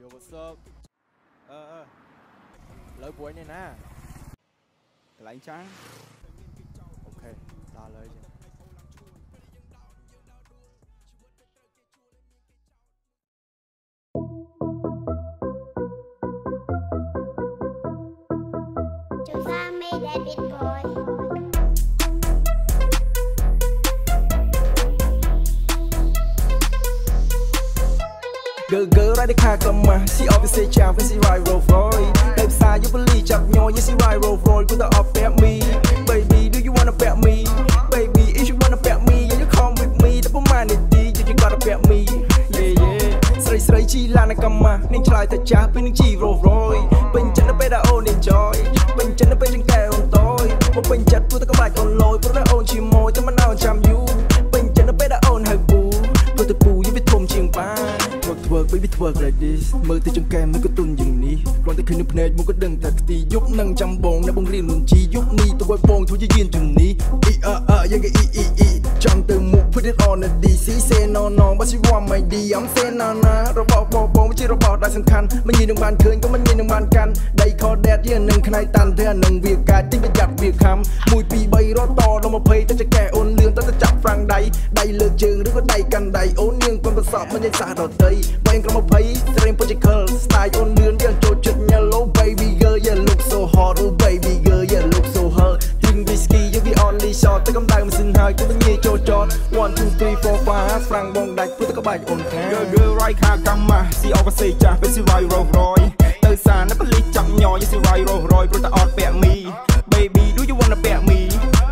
Yo, what's up? Lời cuối này nè. Là anh Trắng. Ok, đa lời chứ. Chúng ta mới đã biết rồi. Girl, girl, right the car come on. She always say, "Chow, when she ride Rolls Royce." Baby, say you believe, chop yo, yeah, she ride Rolls Royce. Put her up at me, baby. Do you wanna bet me, baby? If you wanna bet me, yeah, you come with me. Double money, you gotta bet me, yeah, yeah. Straight, straight, she lana come on. Ning try to chop, ning she Rolls Royce. Bring chân nó bay ra on enjoy, bring chân nó bay trên cao on toy. Một bring chân, put tao có bài on lôi, put nó on chim môi, tao muốn on chạm you. Bring chân nó bay ra on hơi bù, put tao bù, you biết thôm chiêng ba.Work baby work like this មើលទៅចង្កែមមិនក៏ទុនយ៉ាងនេះគ្រាន់តែឃើញនៅភ្នែកមកក៏ដឹងថាខ្ទីយប់នឹងចាំបងនៅបងរៀនមុនជីយប់នេះទៅបងធ្វើជាយានជំនីអ៊ីអឺអឺយ៉ាងគេអ៊ីអ៊ីអ៊ីចាំទៅមុខ put it on the DC say no no but she want my D I'm say no no របស់បងជារបស់ដែលសំខាន់មិនងាយនឹងបានឃើញក៏មិនងាយនឹងបានកាន់ដីខដេតយានឹងខ្នៃតាន់ទេអានឹងវាកាចទីប្រយ័ត្នវាខំ1 2 3រត់តដល់20ទៅចង្កែអូនលឿនទៅចាប់ហ្វ្រាំងដៃលើកជើងឬក៏ដៃកាន់ដៃអូននាងគាត់ប្រសពមិនយ៉ាងសោះដល់ដីបែងក្រុម20 stream political style អូនលឿនយើងចូលចិត្តញ៉ាឡូ baby girl you look so hot oh baby girl you look so hot drink whiskey you be only shot ទឹកកម្ដៅមិនសិនហើយទៅងាយចូលចត1 2 3 4 5ហ្វ្រាំងបងដាច់ព្រោះទឹកក្បាច់អូនខា girl girl right ខាកម្ម see all the say ចាស់ busy right roll roy ទៅសានប៉លីសចាប់ញយ see right roll roy ព្រោះតែអត់ពាក់មី baby do you wanna pack me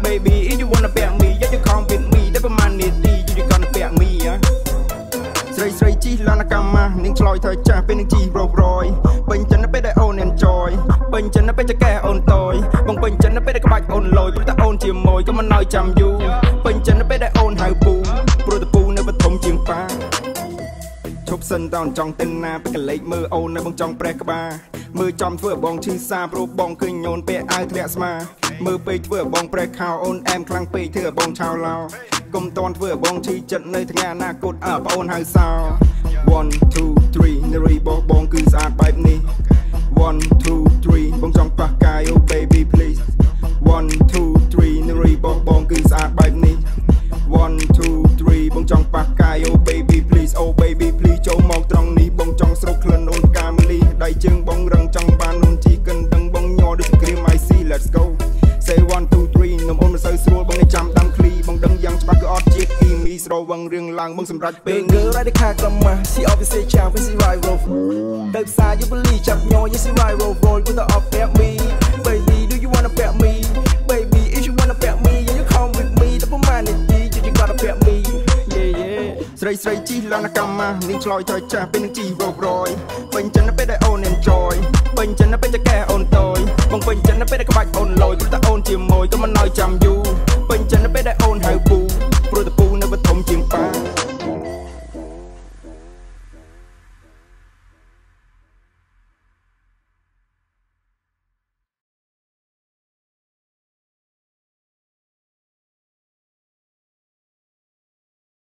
baby if you wanna pack me yeah you come with me តែប្រហែលនេះស្រីជីឡានកាម៉ានឹងឆ្លោយថើចាស់ពេលនឹងជីរោបរយពេញចិនទៅពេលដែលអូនអេនចយពេញចិនទៅពេលចកេះអូនតយបងពេញចិនទៅពេលដែលក្បាច់អូនលយព្រោះតែអូនជាមួយក៏មិនឲ្យចាំយូរពេញចិនទៅពេលដែលអូនហៅពូព្រោះតែពូនៅបឋមជាងប៉ាឈប់សិនតោនចង់ទៅណាពេលកលេចមើលអូននៅបងចង់ប្រេះក្បាលមើលចំធ្វើបងឈឺសាព្រោះបងឃើញញូនពេលអាវធ្លាក់ស្មាមើលពេកធ្វើបងប្រេះខោអូនអែមខ្លាំងពេកធ្វើបងឆោឡោកុំតន់ធ្វើបងឈឺចិត្តនៅថ្ងៃអនាគតប្អូនហៅសោ1 2 3 នារីបងគឺស្អាតបែបនេះ1 2 3 បងចង់ប៉ះកាយ Oh baby please 1 2 3 នារីបងគឺស្អាតបែបនេះ1 2 3 បងចង់ប៉ះកាយ Oh baby please Oh baby please ចូលមកត្រង់នេះបងចង់ស្រុកក្លិនអូនកាមលីដៃជើងបងរឹងចង់បានអូនជីកិនដឹងបងញ័រដូចគ្រាម I see let's go say 1 2 3 នំអូនមិនសូវស្រួលបងនេះចាំតាំងឃ្លីបងដឹងយ៉ាងច្បាស់គឺអត់ជាគីមីស្រវឹងរឿងឡើងបងសម្រាប់ពេល Girl right the car come on she always say chow when she ride roll ទៅផ្សារ you believe ចាប់ញ័រ yes she ride roll roll ទៅ up pet me baby do you wanna pet me baby if you wanna pet me yeah you come with me ទៅប្រហែលនាទី you gotta pet me yeah yeah ស្រីជីឡានកាម៉ានឹងឆ្លោយទៅចាស់ពេលនឹងជីរោបរយពេញចិនទៅពេលដែលអូន enjoy ពេញចិនទៅពេលចកេះអូនតយបងពេញចិនទៅពេលដែលក្បាច់អូនលយព្រោះតែអូនជាមួយទៅមិនឲ្យចាំយូរ